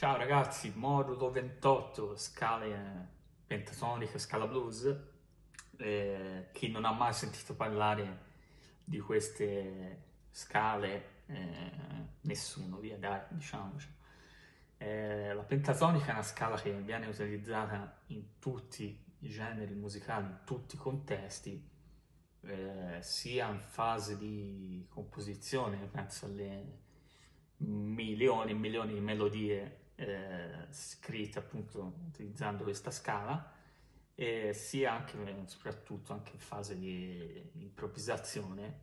Ciao ragazzi, modulo 28, scale pentatoniche, scala blues. Chi non ha mai sentito parlare di queste scale, nessuno, via dai, diciamoci. La pentatonica è una scala che viene utilizzata in tutti i generi musicali, in tutti i contesti, sia in fase di composizione, penso alle milioni e milioni di melodie scritte appunto utilizzando questa scala, e sia anche soprattutto anche in fase di improvvisazione,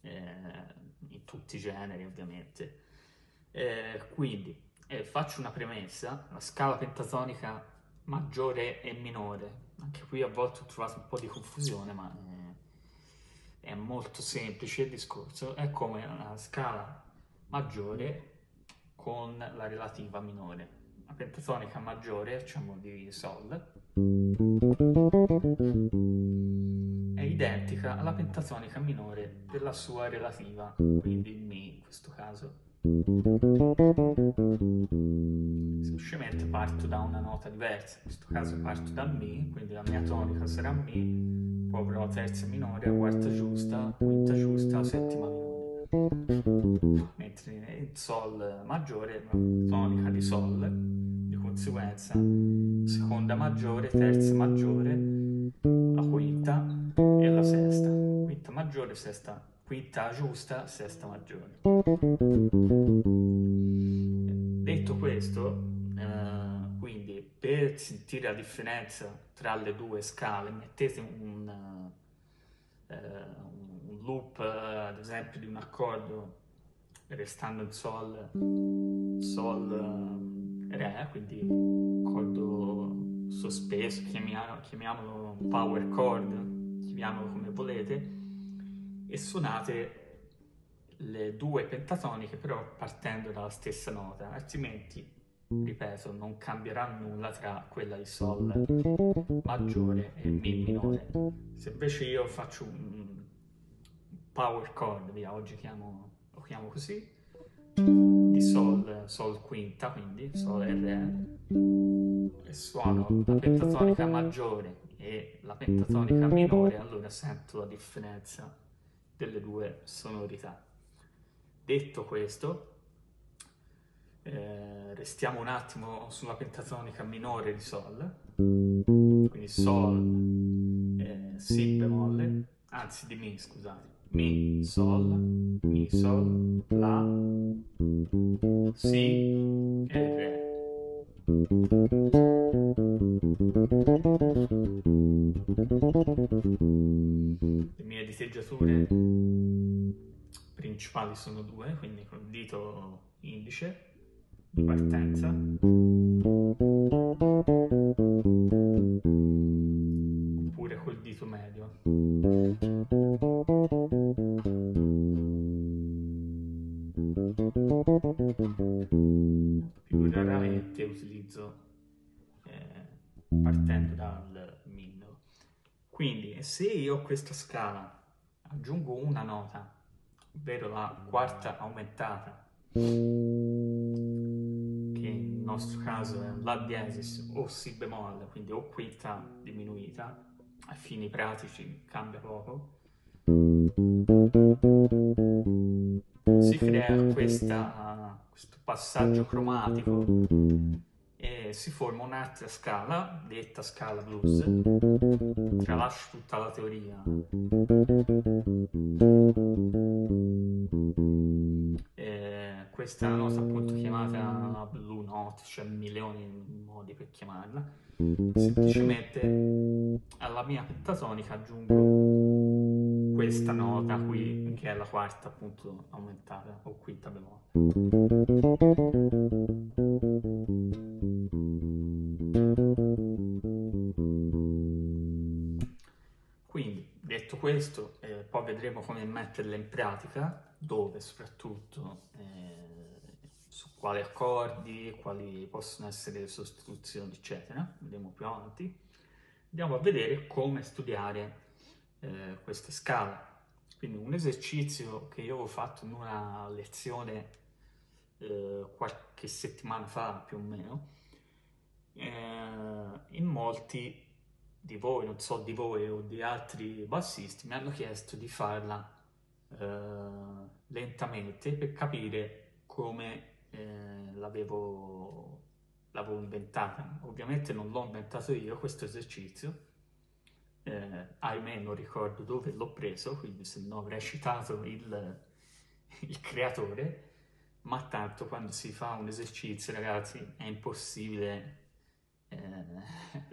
in tutti i generi ovviamente. Quindi faccio una premessa: la scala pentatonica maggiore e minore, anche qui a volte ho trovato un po' di confusione, ma è molto semplice il discorso, è come una scala maggiore con la relativa minore. La pentatonica maggiore, diciamo di Sol, è identica alla pentatonica minore della sua relativa, quindi Mi in questo caso. Semplicemente parto da una nota diversa, in questo caso parto da Mi, quindi la mia tonica sarà Mi, poi avrò terza minore, quarta giusta, quinta giusta, settima minore. Mentre in Sol maggiore, tonica di Sol, di conseguenza seconda maggiore, terza maggiore, la quinta e la sesta. Quinta maggiore, sesta, quinta giusta, sesta maggiore. Detto questo, quindi per sentire la differenza tra le due scale mettete un loop, ad esempio, di un accordo restando in Sol Re, quindi accordo sospeso, chiamiamolo power chord, chiamiamolo come volete, e suonate le due pentatoniche però partendo dalla stessa nota, altrimenti, ripeto, non cambierà nulla tra quella di Sol maggiore e Mi minore. Se invece io faccio un power chord, via, oggi lo chiamo così, di Sol quinta, quindi Sol e Re, e suono la pentatonica maggiore e la pentatonica minore, allora sento la differenza delle due sonorità. Detto questo, restiamo un attimo sulla pentatonica minore di Sol, quindi Sol, Si bemolle, anzi di Mi, scusate, Mi, Sol, La, Si e Re. Le mie diteggiature principali sono due, quindi col dito indice di partenza oppure col dito medio, più raramente utilizzo partendo dal middle. Quindi se io a questa scala aggiungo una nota, ovvero la quarta aumentata, nel nostro caso è un La diesis o Si bemolle, quindi o quinta diminuita, a fini pratici cambia poco, si crea questo passaggio cromatico e si forma un'altra scala, detta scala blues. Tralascio tutta la teoria, questa è una nota appunto chiamata blue note, cioè milioni di modi per chiamarla. Semplicemente alla mia pentatonica aggiungo questa nota qui, che è la quarta appunto aumentata o quinta bemolle. Quindi detto questo, poi vedremo come metterla in pratica, dove soprattutto, su quali accordi, quali possono essere le sostituzioni, eccetera. Vedremo più avanti. Andiamo a vedere come studiare queste scale. Quindi un esercizio che io avevo fatto in una lezione qualche settimana fa più o meno, in molti di voi, non so di voi o di altri bassisti, mi hanno chiesto di farla lentamente per capire come l'avevo inventata. Ovviamente non l'ho inventato io questo esercizio, ahimè non ricordo dove l'ho preso, quindi se no avrei citato il creatore, ma tanto quando si fa un esercizio, ragazzi, è impossibile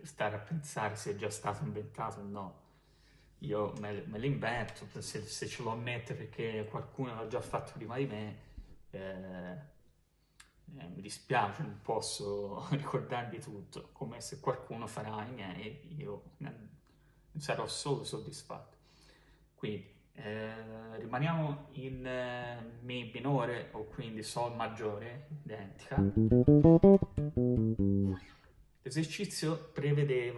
stare a pensare se è già stato inventato o no. Io me l'invento, se ce l'ho a mente perché qualcuno l'ha già fatto prima di me, mi dispiace, non posso ricordarvi tutto, come se qualcuno farà i miei, io sarò solo soddisfatto. Quindi rimaniamo in Mi minore, o quindi Sol maggiore, identica. L'esercizio prevede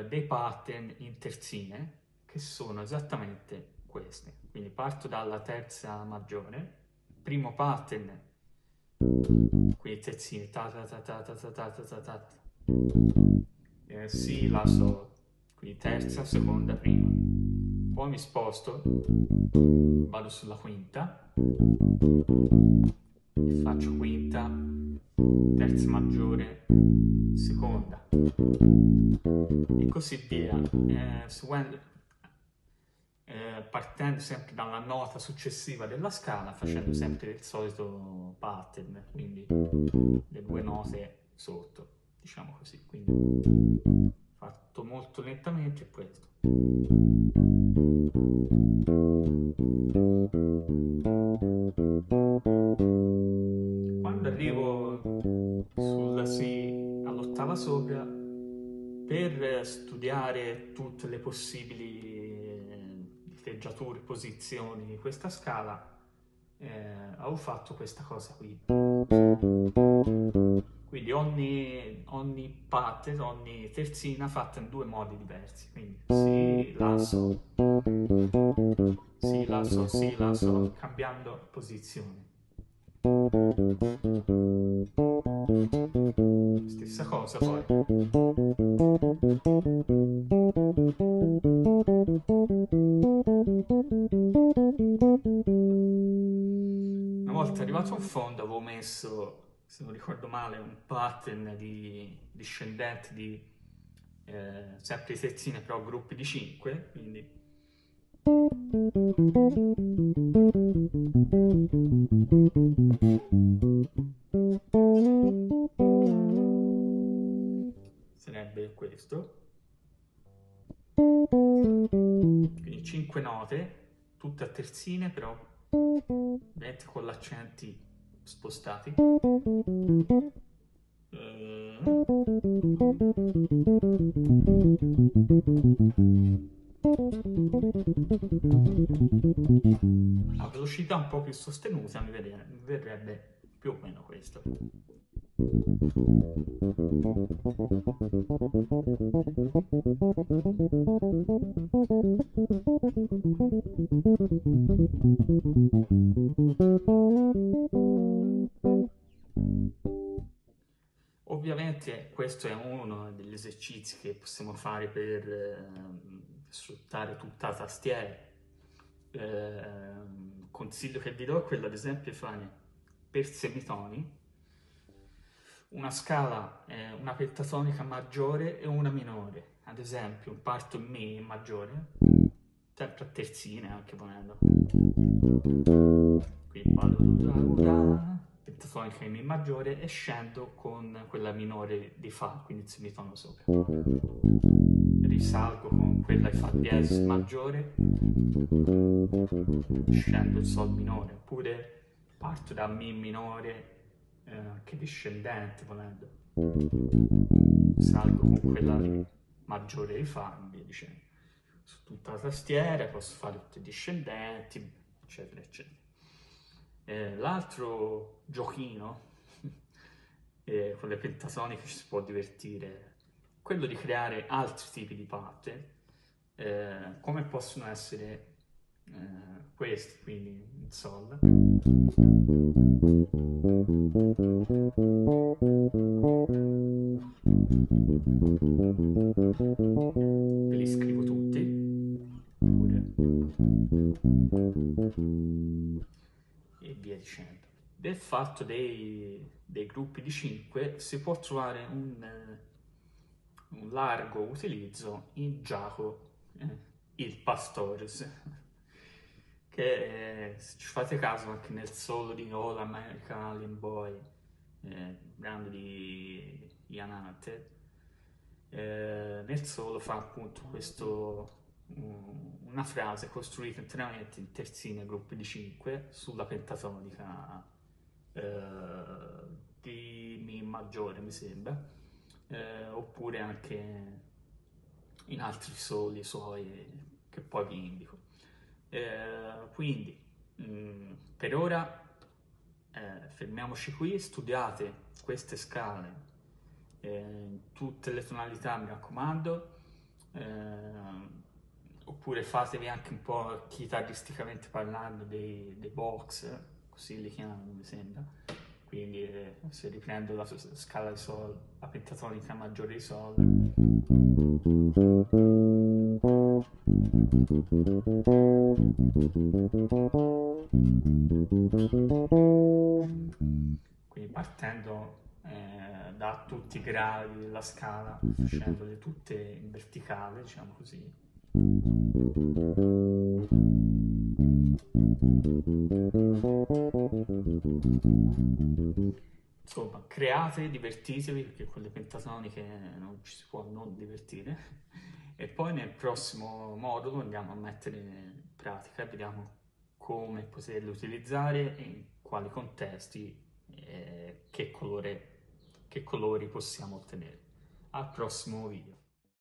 dei pattern in terzine che sono esattamente questi. Quindi parto dalla terza maggiore, primo pattern, qui terzine, ta ta ta ta ta ta ta ta ta, Si, La, Sol, quindi terza, seconda, prima, poi mi sposto, vado sulla quinta, e faccio quinta, terza maggiore, seconda, e così via, partendo sempre dalla nota successiva della scala, facendo sempre il solito pattern, quindi le due note sotto, diciamo così, quindi fatto molto lentamente è questo. Quando arrivo sulla Si all'ottava sopra, per studiare tutte le possibili diteggiature, posizioni di questa scala, ho fatto questa cosa qui. Quindi ogni pattern, ogni terzina fatta in due modi diversi, quindi Si, La, Sol, Si, La, Sol, Si, La, Sol, cambiando posizione. Stessa cosa poi. Una volta arrivato in fondo avevo messo, se non ricordo male, un pattern di discendente di sempre di terzine, però gruppi di 5, quindi sarebbe questo, quindi 5 note tutte a terzine, però ovviamente con l'accenti spostati, a velocità un po' più sostenuta mi verrebbe più o meno questo. Ovviamente questo è uno degli esercizi che possiamo fare per sfruttare tutta la tastiera. Consiglio che vi do è quello, ad esempio, di fare per semitoni una scala, una pentatonica maggiore e una minore. Ad esempio, parto in Mi maggiore, sempre a terzine anche volendo. Qui vado pentatonica in Mi maggiore e scendo con quella minore di Fa, quindi il semitono sopra. Risalgo con quella di Fa diesis maggiore, scendo il Sol minore, oppure parto da Mi minore, anche discendente volendo, salgo con quella maggiore di Fa, via dicendo. Su tutta la tastiera posso fare tutti i discendenti, eccetera eccetera. L'altro giochino con le pentatoniche ci si può divertire, quello di creare altri tipi di pattern, come possono essere questo, quindi il Sol. Ve li scrivo tutti, pure. E via dicendo. Del fatto dei gruppi di 5 si può trovare un largo utilizzo in Jaco il Pastorius, che se ci fate caso anche nel solo di All American Alien Boy, grande di Yanate, nel solo fa appunto questo, una frase costruita interamente in terzine, gruppi di 5 sulla pentatonica di Mi maggiore, mi sembra. Oppure anche in altri soli suoi che poi vi indico. Quindi per ora fermiamoci qui, studiate queste scale in tutte le tonalità, mi raccomando, oppure fatevi anche un po' chitarristicamente parlando dei box, così li chiamano, mi sembra. Quindi se riprendo la scala di Sol, la pentatonica maggiore di Sol, quindi partendo da tutti i gradi della scala, facendole tutte in verticale, diciamo così. Insomma, create, divertitevi, perché con le pentatoniche non ci si può non divertire, e poi nel prossimo modulo andiamo a mettere in pratica e vediamo come poterle utilizzare e in quali contesti che colori possiamo ottenere. Al prossimo video.